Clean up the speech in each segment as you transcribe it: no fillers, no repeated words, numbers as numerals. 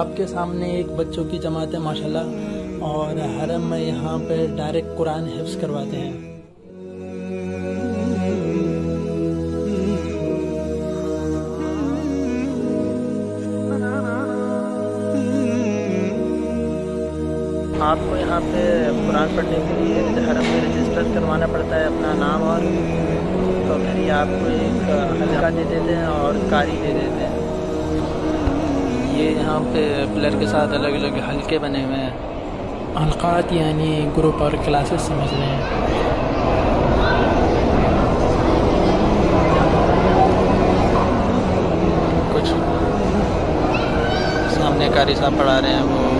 आपके सामने एक बच्चों की जमात है माशाल्लाह, और हरम में यहाँ पर डायरेक्ट कुरान हिफ्ज़ करवाते हैं। आपको यहाँ पे कुरान पढ़ने के लिए हरम में रजिस्टर करवाना पड़ता है अपना नाम, और तो फिर ये आपको एक हल्का दे देते हैं और कारी दे देते हैं। ये यहाँ पे पिलर के साथ अलग अलग हल्के बने हुए हैं, हल्कात यानी ग्रुप और क्लासेस समझ रहे हैं। कुछ सामने कारी साहब पढ़ा रहे हैं वो।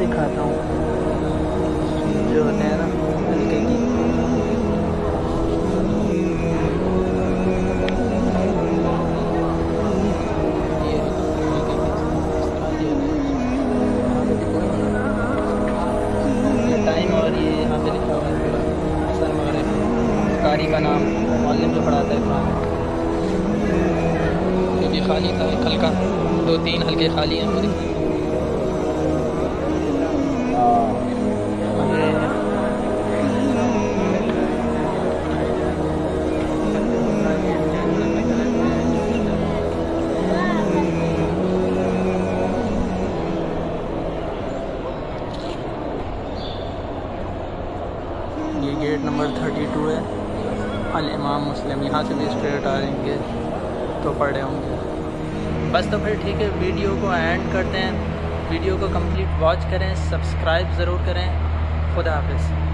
दिखाता हूँ जो होते हैं ना हल्के की, ये टाइम, और ये यहाँ पे लिखा हुआ है असर मगरिब, कारी का नाम, मौलवी जो पढ़ाता है कुरान। ये भी खाली था, एक हल्का, दो तीन हल्के खाली हैं पूरी। ये गेट नंबर 32 है, अल इमाम मुस्लिम। यहाँ से भी स्ट्रेट आ जाएंगे तो पड़े होंगे। बस तो फिर ठीक है, वीडियो को एंड करते हैं। वीडियो को कंप्लीट वॉच करें, सब्सक्राइब ज़रूर करें। खुदा हाफिज़।